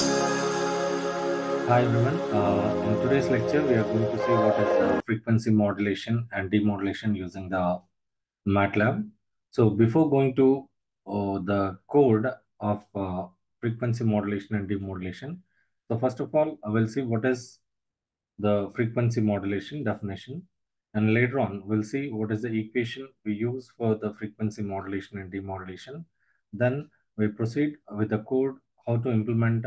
Hi everyone, in today's lecture we are going to see what is frequency modulation and demodulation using the MATLAB. So before going to the code of frequency modulation and demodulation, so first of all I will see what is the frequency modulation definition, and later on we'll see what is the equation we use for the frequency modulation and demodulation. Then we proceed with the code how to implement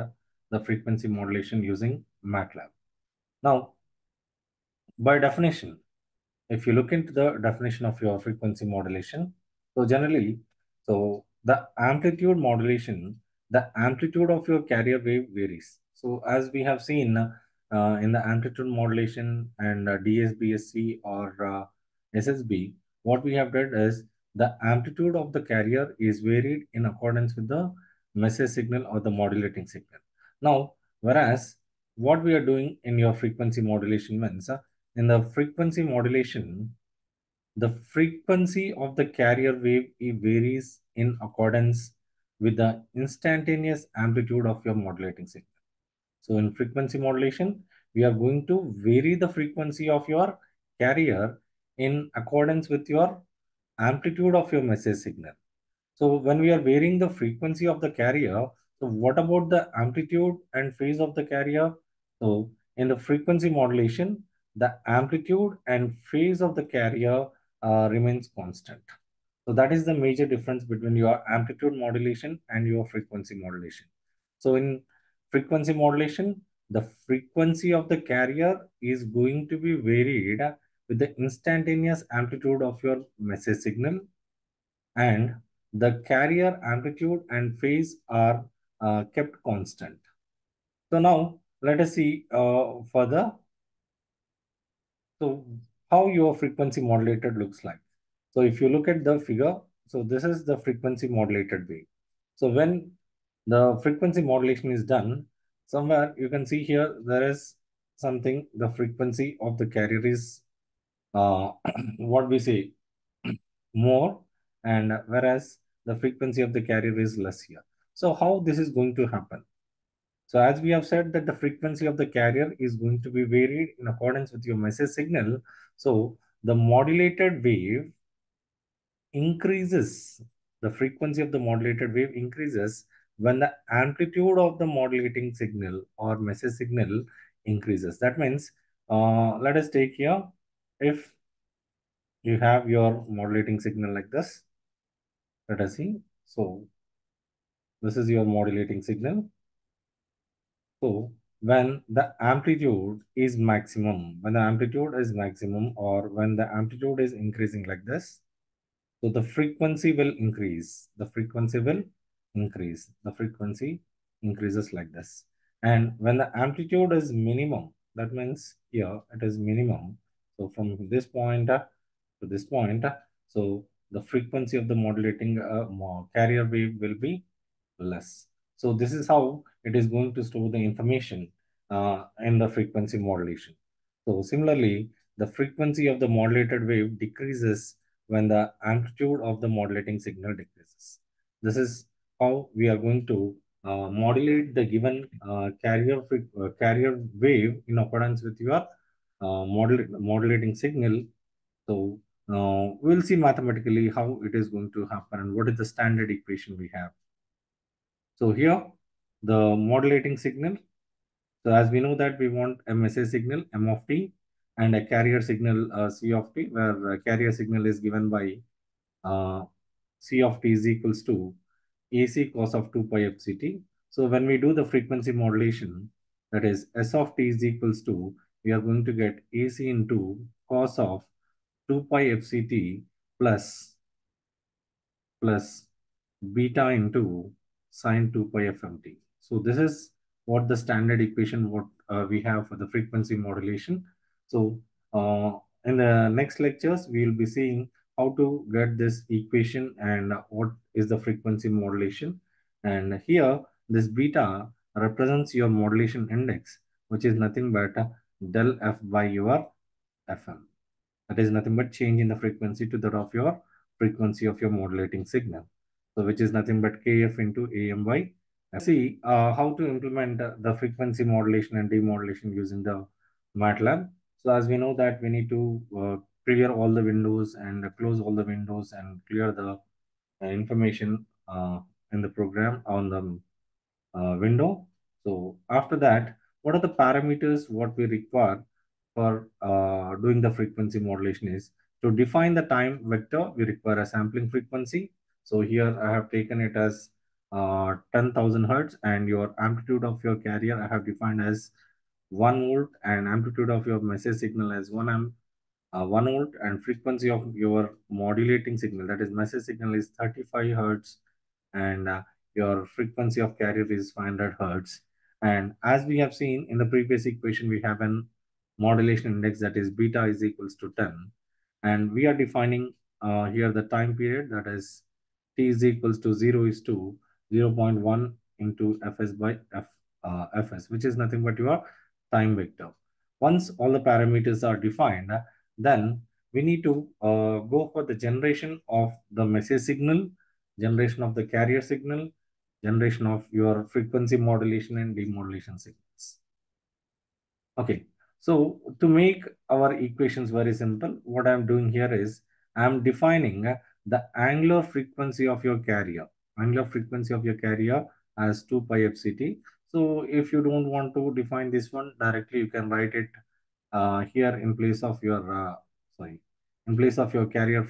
the frequency modulation using MATLAB. Now, by definition, if you look into the definition of your frequency modulation, so generally, so the amplitude modulation, the amplitude of your carrier wave varies. So as we have seen in the amplitude modulation and DSBSC or SSB, what we have did is the amplitude of the carrier is varied in accordance with the message signal or the modulating signal. Now, whereas what we are doing in your frequency modulation means in the frequency modulation, the frequency of the carrier wave varies in accordance with the instantaneous amplitude of your modulating signal. So in frequency modulation, we are going to vary the frequency of your carrier in accordance with your amplitude of your message signal. So when we are varying the frequency of the carrier, so what about the amplitude and phase of the carrier? So in the frequency modulation, the amplitude and phase of the carrier remains constant. So that is the major difference between your amplitude modulation and your frequency modulation. So in frequency modulation, the frequency of the carrier is going to be varied with the instantaneous amplitude of your message signal, and the carrier amplitude and phase are kept constant. So now let us see further. So how your frequency modulated looks like. So if you look at the figure, so this is the frequency modulated wave. So when the frequency modulation is done, somewhere you can see here there is something, the frequency of the carrier is what we say more, and whereas the frequency of the carrier is less here. So how this is going to happen? So as we have said that the frequency of the carrier is going to be varied in accordance with your message signal. So the modulated wave increases, the frequency of the modulated wave increases when the amplitude of the modulating signal or message signal increases. That means let us take here, if you have your modulating signal like this, let us see. So this is your modulating signal. So when the amplitude is maximum, when the amplitude is maximum, or when the amplitude is increasing like this, so the frequency will increase. The frequency will increase. The frequency increases like this. And when the amplitude is minimum, that means here it is minimum. So from this point to this point, so the frequency of the modulating carrier wave will be less. So this is how it is going to store the information in the frequency modulation. So similarly, the frequency of the modulated wave decreases when the amplitude of the modulating signal decreases. This is how we are going to modulate the given carrier wave in accordance with your modulating signal. So we'll see mathematically how it is going to happen and what is the standard equation we have. So here, the modulating signal. So as we know that we want a message signal M of t and a carrier signal C of t, where carrier signal is given by C of t is equals to AC cos of 2 pi fct. So when we do the frequency modulation, that is S of t is equals to, we are going to get AC into cos of 2 pi fct plus beta into sine 2 pi fmt. So this is what the standard equation what we have for the frequency modulation. So in the next lectures, we will be seeing how to get this equation and what is the frequency modulation. And here, this beta represents your modulation index, which is nothing but del f by your fm. That is nothing but change in the frequency to that of your frequency of your modulating signal. So which is nothing but kf into am by See how to implement the frequency modulation and demodulation using the MATLAB. So as we know that we need to clear all the windows and close all the windows and clear the information in the program on the window. So after that, what are the parameters what we require for doing the frequency modulation is to define the time vector. We require a sampling frequency. So here I have taken it as 10,000 hertz, and your amplitude of your carrier I have defined as 1 volt, and amplitude of your message signal as 1 volt, and frequency of your modulating signal, that is message signal, is 35 hertz, and your frequency of carrier is 500 hertz. And as we have seen in the previous equation, we have an modulation index, that is beta is equals to 10, and we are defining here the time period, that is t is equals to 0.1 into fs by fs, which is nothing but your time vector. Once all the parameters are defined, then we need to go for the generation of the message signal, generation of the carrier signal, generation of your frequency modulation and demodulation signals. Okay, so to make our equations very simple, what I'm doing here is I'm defining the angular frequency of your carrier. Angular frequency of your carrier as 2 pi fct. So if you don't want to define this one directly, you can write it here in place of your carrier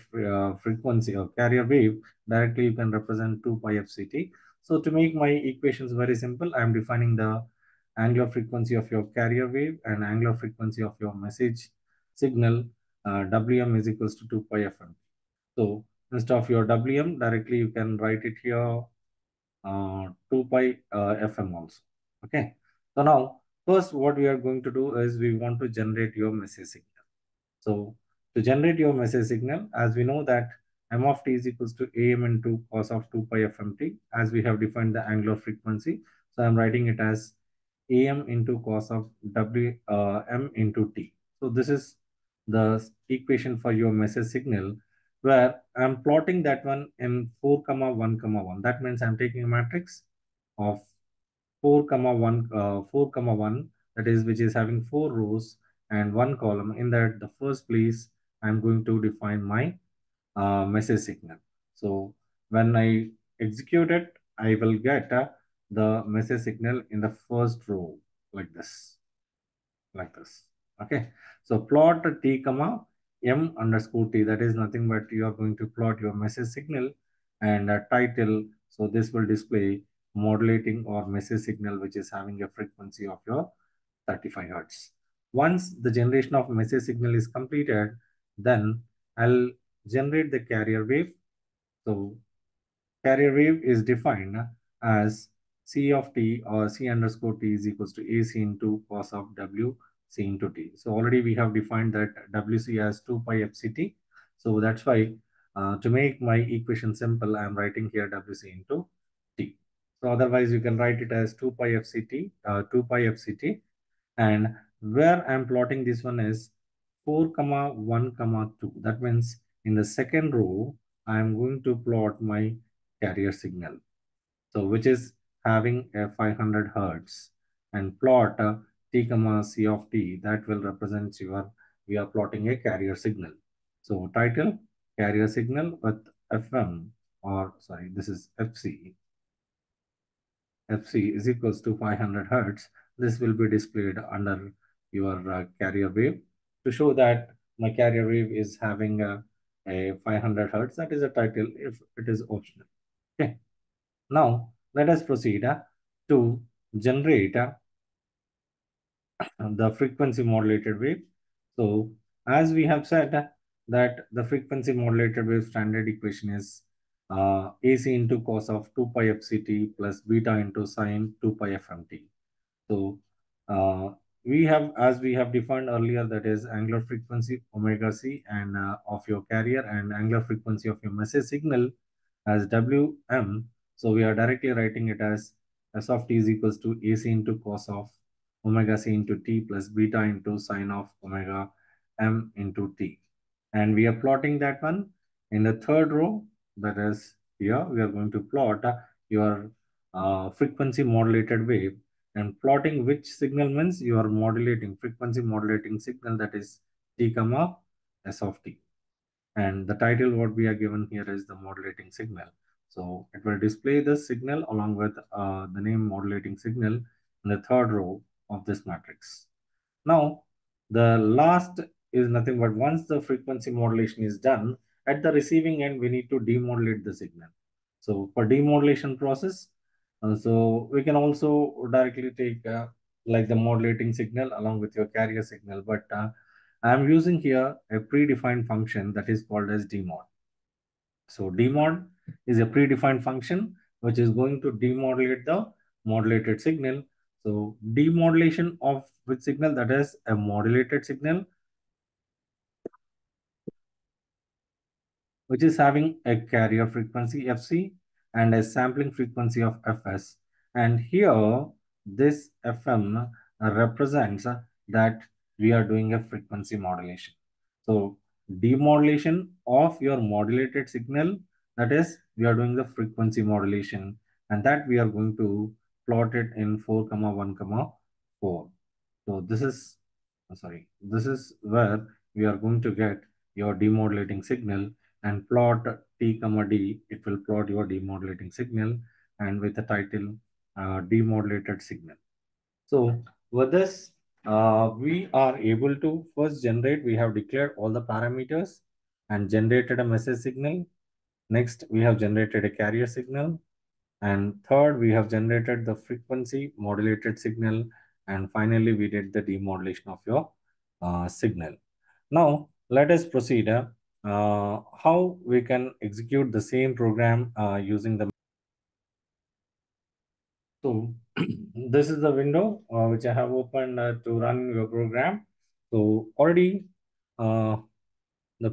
frequency or carrier wave. Directly you can represent 2 pi fct. So to make my equations very simple, I am defining the angular frequency of your carrier wave and angular frequency of your message signal. Wm is equals to 2 pi fm. So instead of your Wm, directly you can write it here 2 pi FM also. Okay. So now, first what we are going to do is we want to generate your message signal. So to generate your message signal, as we know that M of t is equals to AM into cos of 2 pi FMT, as we have defined the angular frequency. So I'm writing it as AM into cos of M into t. So this is the equation for your message signal, where I'm plotting that one in 4, 1, 1. That means I'm taking a matrix of 4, 1, that is, which is having 4 rows and 1 column. In that, the first place, I'm going to define my message signal. So when I execute it, I will get the message signal in the first row, like this, Okay. So plot t, m_t, that is nothing but you are going to plot your message signal and a title. So this will display modulating or message signal, which is having a frequency of your 35 hertz. Once the generation of message signal is completed, then I'll generate the carrier wave. So carrier wave is defined as C of t or C_t is equals to AC into cos of W C into t. So already we have defined that WC as 2 pi FCT. So that's why to make my equation simple, I am writing here WC into t. So otherwise you can write it as 2 pi FCT. And where I am plotting this one is 4, 1, 2. That means in the second row, I am going to plot my carrier signal, so which is having a 500 hertz, and plot t, c of t, that will represent your, we are plotting a carrier signal. So title, carrier signal with FM, or sorry, this is FC. FC is equals to 500 hertz. This will be displayed under your carrier wave to show that my carrier wave is having a 500 hertz. That is a title if it is optional. Okay. Now let us proceed to generate the frequency modulated wave. So as we have said that the frequency modulated wave standard equation is AC into cos of 2 pi FCT plus beta into sine 2 pi FMT. So we have, as we have defined earlier, that is angular frequency omega c and of your carrier, and angular frequency of your message signal as Wm. So we are directly writing it as S of t is equals to AC into cos of omega c into t plus beta into sine of omega m into t. And we are plotting that one in the third row, that is here. We are going to plot your frequency modulated wave, and plotting which signal means you are modulating frequency modulating signal, that is t, s of t, and the title what we are given here is the modulating signal. So it will display the signal along with the name modulating signal in the third row of this matrix. Now the last is nothing but once the frequency modulation is done, at the receiving end we need to demodulate the signal. So for demodulation process, so we can also directly take like the modulating signal along with your carrier signal, but I'm using here a predefined function that is called as demod. So demod is a predefined function which is going to demodulate the modulated signal. So demodulation of which signal? That is a modulated signal which is having a carrier frequency FC and a sampling frequency of FS. And here this FM represents that we are doing a frequency modulation. So demodulation of your modulated signal, that is we are doing the frequency modulation, and that we are going to plot it in 4, 1, 4. So this is where we are going to get your demodulating signal, and plot t, d, it will plot your demodulating signal, and with the title demodulated signal. So with this, we are able to first generate, we have declared all the parameters and generated a message signal. Next, we have generated a carrier signal. And third, we have generated the frequency modulated signal. And finally, we did the demodulation of your signal. Now, let us proceed how we can execute the same program using the. So this is the window which I have opened to run your program. So already the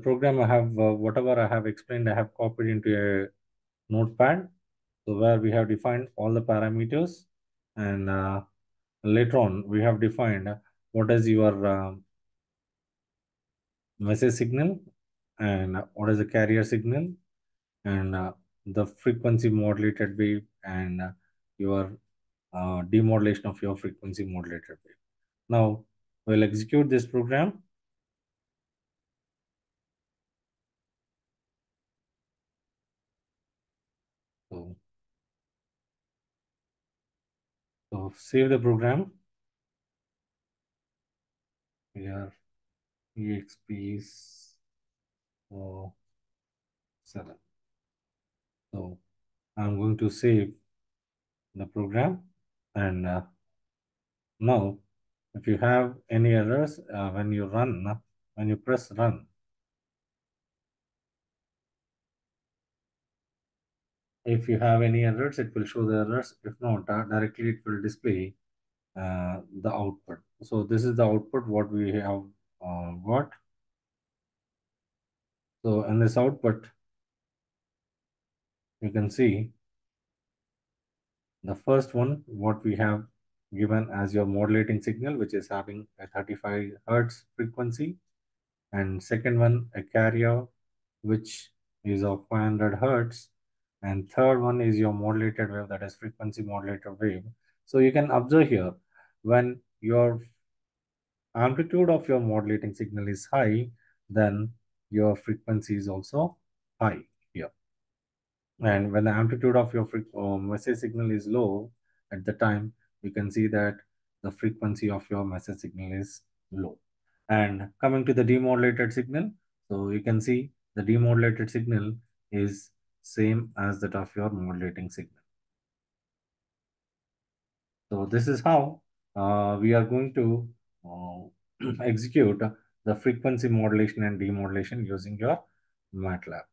program I have, whatever I have explained, I have copied into a notepad. So where we have defined all the parameters, and later on we have defined what is your message signal and what is the carrier signal and the frequency modulated wave and your demodulation of your frequency modulated wave. Now we'll execute this program. So save the program. Here exp7. So I'm going to save the program, and now if you have any errors when you press run, if you have any errors it will show the errors, if not directly it will display the output. So this is the output what we have got. So in this output you can see the first one what we have given as your modulating signal, which is having a 35 hertz frequency, and second one a carrier which is of 500 hertz, and third one is your modulated wave, that is frequency modulated wave. So you can observe here when your amplitude of your modulating signal is high, then your frequency is also high. And when the amplitude of your message signal is low, at the time, you can see that the frequency of your message signal is low. And coming to the demodulated signal, so you can see the demodulated signal is same as that of your modulating signal. So this is how we are going to execute the frequency modulation and demodulation using your MATLAB.